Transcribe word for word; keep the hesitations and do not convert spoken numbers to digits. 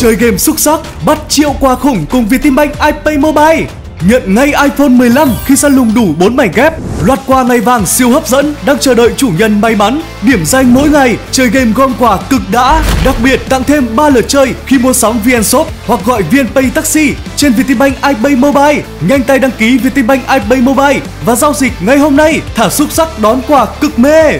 Chơi game xuất sắc, bắt triệu quà khủng cùng VietinBank iPay Mobile. Nhận ngay iPhone mười lăm khi săn lùng đủ bốn mảnh ghép. Loạt quà này vàng siêu hấp dẫn đang chờ đợi chủ nhân may mắn. Điểm danh mỗi ngày, chơi game gom quà cực đã. Đặc biệt tặng thêm ba lượt chơi khi mua sắm VNShop hoặc gọi VNPay Taxi trên VietinBank iPay Mobile. Nhanh tay đăng ký VietinBank iPay Mobile và giao dịch ngay hôm nay. Thả xúc sắc đón quà cực mê.